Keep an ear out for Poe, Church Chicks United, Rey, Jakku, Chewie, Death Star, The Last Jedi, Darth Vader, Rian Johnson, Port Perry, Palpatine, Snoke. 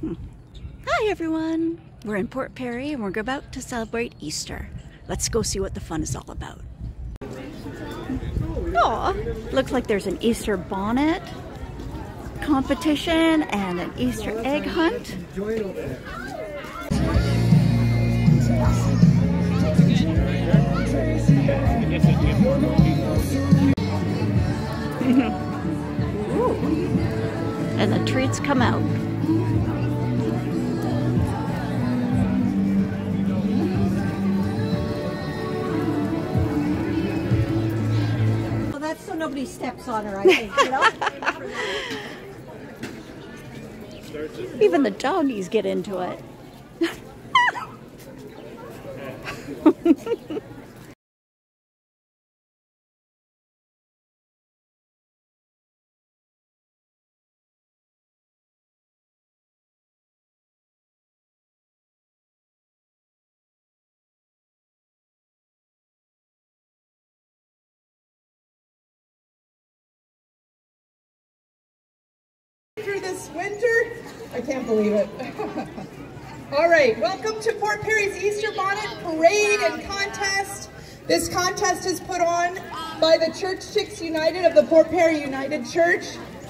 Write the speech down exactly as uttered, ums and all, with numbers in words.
Hmm. Hi everyone! We're in Port Perry and we're about to celebrate Easter. Let's go see what the fun is all about. Aw, looks like there's an Easter bonnet competition and an Easter egg hunt. And the treats come out. Well, that's so nobody steps on her, I think, you know? Even the doggies get into it. Through this winter, I can't believe it. All right, welcome to Port Perry's Easter Bonnet Parade and Contest. This contest is put on by the Church Chicks United of the Port Perry United Church.